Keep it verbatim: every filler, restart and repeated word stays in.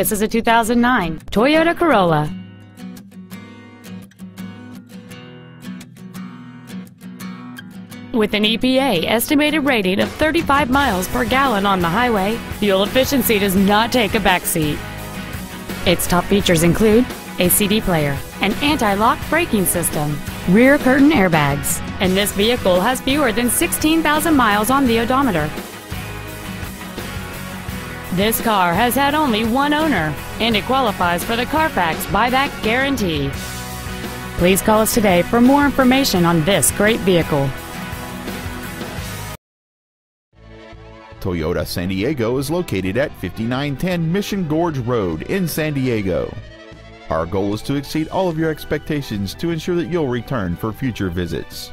This is a two thousand nine Toyota Corolla. With an E P A estimated rating of thirty-five miles per gallon on the highway, fuel efficiency does not take a backseat. Its top features include a C D player, an anti-lock braking system, rear curtain airbags, and this vehicle has fewer than sixteen thousand miles on the odometer. This car has had only one owner, and it qualifies for the Carfax buyback guarantee. Please call us today for more information on this great vehicle. Toyota San Diego is located at fifty-nine ten Mission Gorge Road in San Diego. Our goal is to exceed all of your expectations to ensure that you'll return for future visits.